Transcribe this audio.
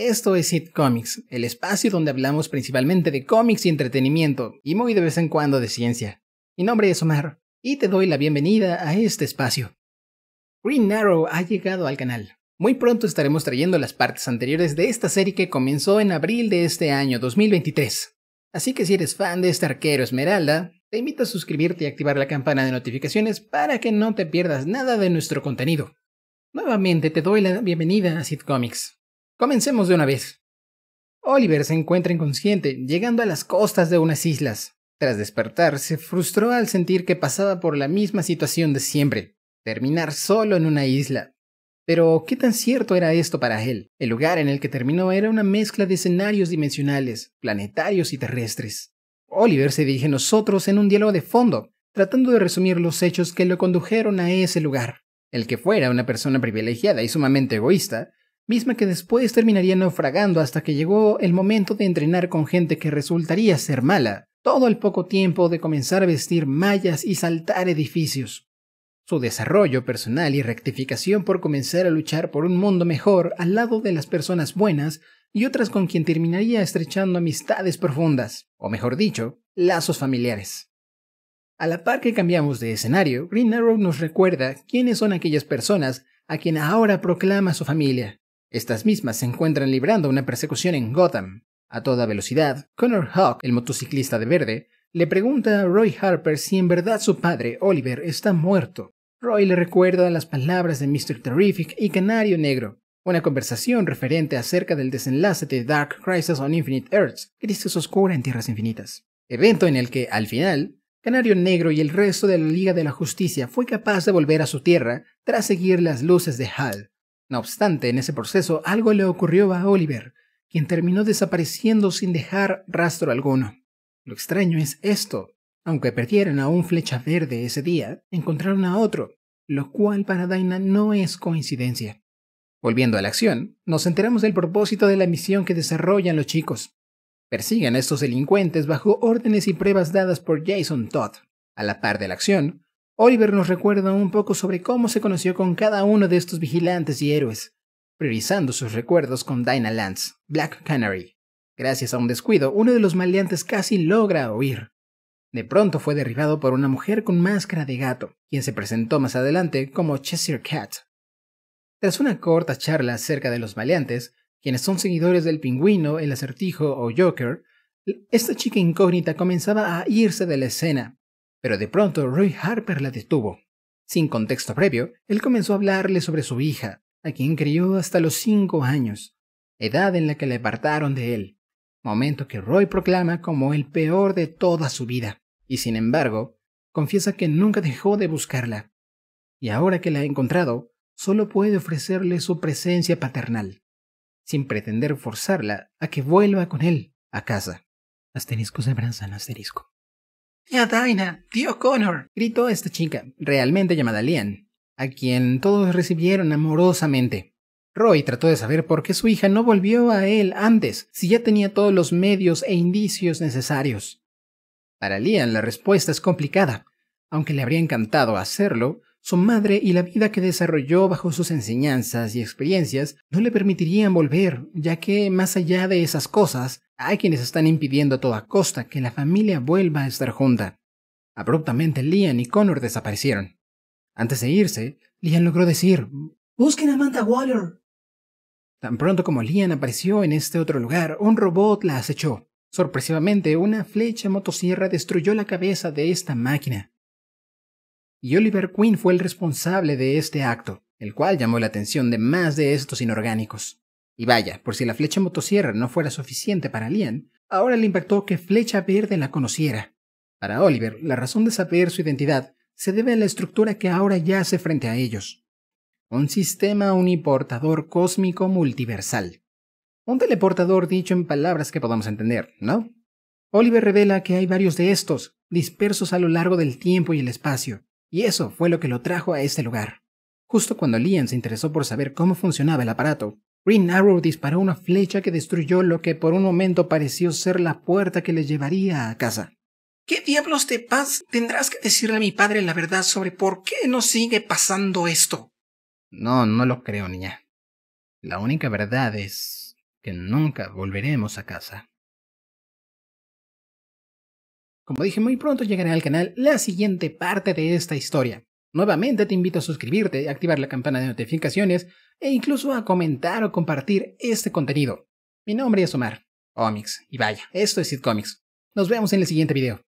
Esto es Scitcomics, el espacio donde hablamos principalmente de cómics y entretenimiento, y muy de vez en cuando de ciencia. Mi nombre es Omar, y te doy la bienvenida a este espacio. Green Arrow ha llegado al canal. Muy pronto estaremos trayendo las partes anteriores de esta serie que comenzó en abril de este año 2023. Así que si eres fan de este arquero esmeralda, te invito a suscribirte y activar la campana de notificaciones para que no te pierdas nada de nuestro contenido. Nuevamente te doy la bienvenida a Scitcomics. Comencemos de una vez. Oliver se encuentra inconsciente, llegando a las costas de unas islas. Tras despertar, se frustró al sentir que pasaba por la misma situación de siempre, terminar solo en una isla. Pero, ¿qué tan cierto era esto para él? El lugar en el que terminó era una mezcla de escenarios dimensionales, planetarios y terrestres. Oliver se dirige a nosotros en un diálogo de fondo, tratando de resumir los hechos que lo condujeron a ese lugar. El que fuera una persona privilegiada y sumamente egoísta, misma que después terminaría naufragando hasta que llegó el momento de entrenar con gente que resultaría ser mala, todo al poco tiempo de comenzar a vestir mallas y saltar edificios. Su desarrollo personal y rectificación por comenzar a luchar por un mundo mejor al lado de las personas buenas y otras con quien terminaría estrechando amistades profundas, o mejor dicho, lazos familiares. A la par que cambiamos de escenario, Green Arrow nos recuerda quiénes son aquellas personas a quien ahora proclama su familia. Estas mismas se encuentran librando una persecución en Gotham. A toda velocidad, Connor Hawke, el motociclista de verde, le pregunta a Roy Harper si en verdad su padre, Oliver, está muerto. Roy le recuerda las palabras de Mr. Terrific y Canario Negro, una conversación referente acerca del desenlace de Dark Crisis on Infinite Earths, Crisis Oscura en Tierras Infinitas, evento en el que, al final, Canario Negro y el resto de la Liga de la Justicia fue capaz de volver a su tierra tras seguir las luces de Hal. No obstante, en ese proceso algo le ocurrió a Oliver, quien terminó desapareciendo sin dejar rastro alguno. Lo extraño es esto. Aunque perdieron a un flecha verde ese día, encontraron a otro, lo cual para Dinah no es coincidencia. Volviendo a la acción, nos enteramos del propósito de la misión que desarrollan los chicos. Persigan a estos delincuentes bajo órdenes y pruebas dadas por Jason Todd. A la par de la acción, Oliver nos recuerda un poco sobre cómo se conoció con cada uno de estos vigilantes y héroes, priorizando sus recuerdos con Dinah Lance, Black Canary. Gracias a un descuido, uno de los maleantes casi logra huir. De pronto fue derribado por una mujer con máscara de gato, quien se presentó más adelante como Cheshire Cat. Tras una corta charla acerca de los maleantes, quienes son seguidores del pingüino, el acertijo o Joker, esta chica incógnita comenzaba a irse de la escena. Pero de pronto Roy Harper la detuvo. Sin contexto previo, él comenzó a hablarle sobre su hija, a quien crió hasta los 5 años, edad en la que le apartaron de él, momento que Roy proclama como el peor de toda su vida, y sin embargo, confiesa que nunca dejó de buscarla, y ahora que la ha encontrado, solo puede ofrecerle su presencia paternal, sin pretender forzarla a que vuelva con él a casa. Asterisco se abrazan asterisco. ¡Tía Dinah! ¡Tío Connor!, gritó esta chica, realmente llamada Lian, a quien todos recibieron amorosamente. Roy trató de saber por qué su hija no volvió a él antes, si ya tenía todos los medios e indicios necesarios. Para Lian la respuesta es complicada. Aunque le habría encantado hacerlo, su madre y la vida que desarrolló bajo sus enseñanzas y experiencias no le permitirían volver, ya que más allá de esas cosas, hay quienes están impidiendo a toda costa que la familia vuelva a estar junta. Abruptamente Lian y Connor desaparecieron. Antes de irse, Lian logró decir: ¡Busquen a Amanda Waller! Tan pronto como Lian apareció en este otro lugar, un robot la acechó. Sorpresivamente, una flecha motosierra destruyó la cabeza de esta máquina. Y Oliver Queen fue el responsable de este acto, el cual llamó la atención de más de estos inorgánicos. Y vaya, por si la flecha motosierra no fuera suficiente para Lian, ahora le impactó que Flecha Verde la conociera. Para Oliver, la razón de saber su identidad se debe a la estructura que ahora yace frente a ellos. Un sistema uniportador cósmico multiversal. Un teleportador dicho en palabras que podamos entender, ¿no? Oliver revela que hay varios de estos, dispersos a lo largo del tiempo y el espacio, y eso fue lo que lo trajo a este lugar. Justo cuando Lian se interesó por saber cómo funcionaba el aparato, Green Arrow disparó una flecha que destruyó lo que por un momento pareció ser la puerta que le llevaría a casa. ¿Qué diablos de paz? Tendrás que decirle a mi padre la verdad sobre por qué nos sigue pasando esto. No lo creo, niña. La única verdad es que nunca volveremos a casa. Como dije, muy pronto llegará al canal la siguiente parte de esta historia. Nuevamente te invito a suscribirte, activar la campana de notificaciones e incluso a comentar o compartir este contenido. Mi nombre es Omar, Omics, y vaya, esto es Scitcomics. Nos vemos en el siguiente video.